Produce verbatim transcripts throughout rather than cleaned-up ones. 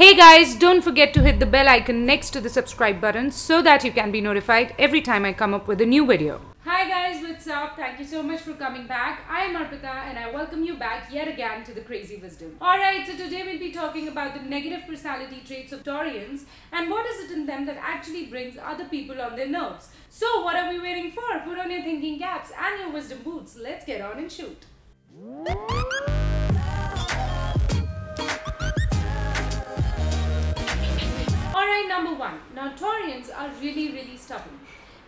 Hey guys, don't forget to hit the bell icon next to the subscribe button so that you can be notified every time I come up with a new video. Hi guys, what's up? Thank you so much for coming back. I am Arpita and I welcome you back yet again to the Crazy Wisdom. Alright, so today we'll be talking about the negative personality traits of Taurians and what is it in them that actually brings other people on their nerves. So what are we waiting for? Put on your thinking caps and your wisdom boots. Let's get on and shoot. Alright, number one. Now Taurians are really really stubborn.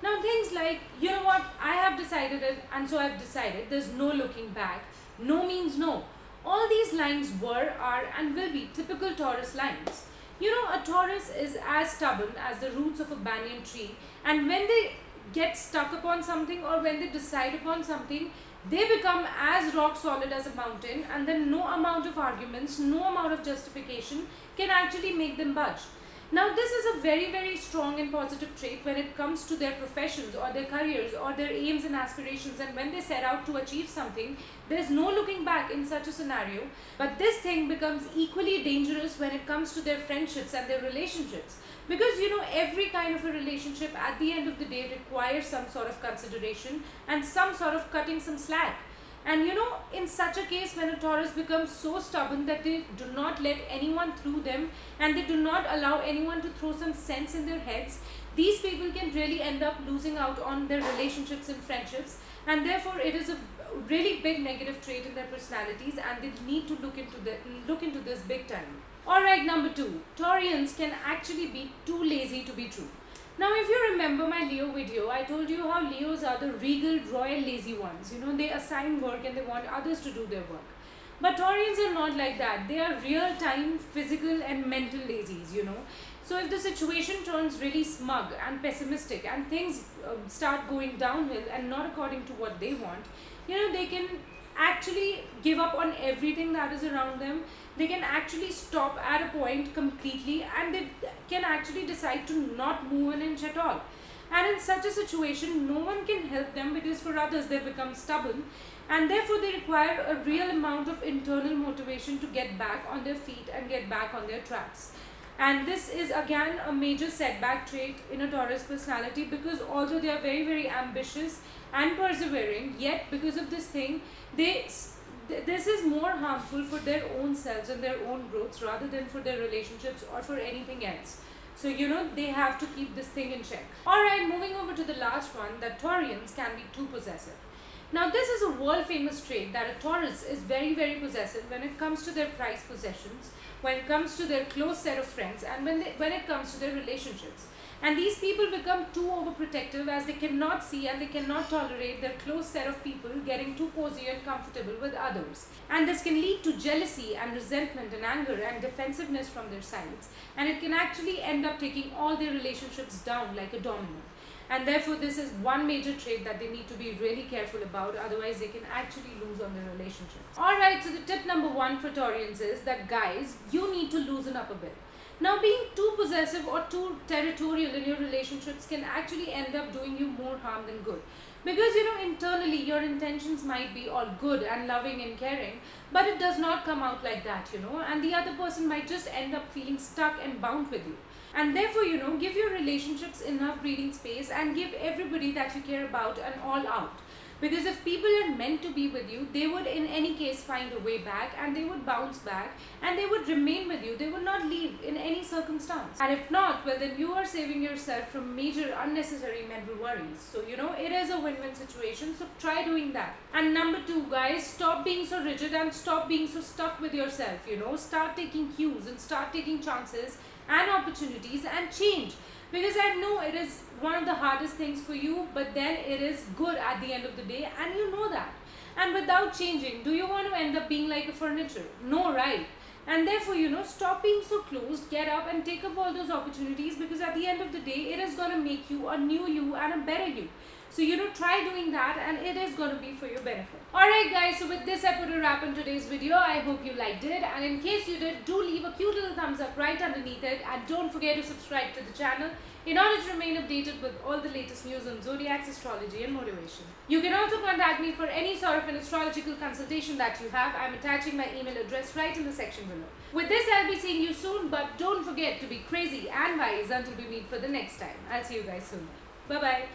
Now things like, you know what, I have decided it and so I've decided, there's no looking back, no means no. All these lines were, are and will be typical Taurus lines. You know, a Taurus is as stubborn as the roots of a banyan tree, and when they get stuck upon something or when they decide upon something, they become as rock solid as a mountain, and then no amount of arguments, no amount of justification can actually make them budge. Now this is a very very strong and positive trait when it comes to their professions or their careers or their aims and aspirations, and when they set out to achieve something, there's no looking back in such a scenario. But this thing becomes equally dangerous when it comes to their friendships and their relationships, because you know every kind of a relationship at the end of the day requires some sort of consideration and some sort of cutting some slack. And you know, in such a case, when a Taurus becomes so stubborn that they do not let anyone through them and they do not allow anyone to throw some sense in their heads, these people can really end up losing out on their relationships and friendships, and therefore it is a really big negative trait in their personalities, and they need to look into the look into this big time. Alright, number two. Taurians can actually be too lazy to be true. Now if you remember my Leo video, I told you how Leos are the regal, royal, lazy ones. You know, they assign work and they want others to do their work. But Taurians are not like that. They are real-time, physical and mental lazies, you know. So if the situation turns really smug and pessimistic and things uh, start going downhill and not according to what they want, you know, they can actually give up on everything that is around them. They can actually stop at a point completely, and they can actually decide to not move an inch at all. And in such a situation, no one can help them, because for others they become stubborn, and therefore they require a real amount of internal motivation to get back on their feet and get back on their tracks. And this is again a major setback trait in a Taurus personality, because although they are very very ambitious and persevering, yet because of this thing, they this is more harmful for their own selves and their own growths rather than for their relationships or for anything else. So you know, they have to keep this thing in check. Alright, moving over to the last one, that Taurians can be too possessive. Now this is a world famous trait that a Taurus is very very possessive when it comes to their prized possessions, when it comes to their close set of friends, and when, they, when it comes to their relationships. And these people become too overprotective, as they cannot see and they cannot tolerate their close set of people getting too cozy and comfortable with others. And this can lead to jealousy and resentment and anger and defensiveness from their sides, and it can actually end up taking all their relationships down like a domino. And therefore this is one major trait that they need to be really careful about, otherwise they can actually lose on their relationships. Alright, so the tip number one for Taurians is that, guys, you need to loosen up a bit. Now being too possessive or too territorial in your relationships can actually end up doing you more harm than good. Because you know, internally your intentions might be all good and loving and caring, but it does not come out like that, you know, and the other person might just end up feeling stuck and bound with you. And therefore, you know, give your relationships enough breathing space and give everybody that you care about an all out. Because if people are meant to be with you, they would in any case find a way back, and they would bounce back, and they would remain with you. They would not leave in any circumstance. And if not, well then you are saving yourself from major unnecessary mental worries. So you know, it is a win-win situation, so try doing that. And number two, guys, stop being so rigid and stop being so stuck with yourself, you know. Start taking cues and start taking chances and opportunities and change. Because I know it is one of the hardest things for you, but then it is good at the end of the day, and you know that. And without changing, do you want to end up being like a furniture? No, right? And therefore, you know, stop being so closed, get up and take up all those opportunities, because at the end of the day, it is going to make you a new you and a better you. So, you know, try doing that, and it is going to be for your benefit. Alright guys, so with this I put a wrap on today's video. I hope you liked it, and in case you did, do leave a cute little thumbs up right underneath it, and don't forget to subscribe to the channel in order to remain updated with all the latest news on zodiacs, astrology and motivation. You can also contact me for any sort of an astrological consultation that you have. I'm attaching my email address right in the section below. With this, I'll be seeing you soon, but don't forget to be crazy and wise until we meet for the next time. I'll see you guys soon. Bye-bye.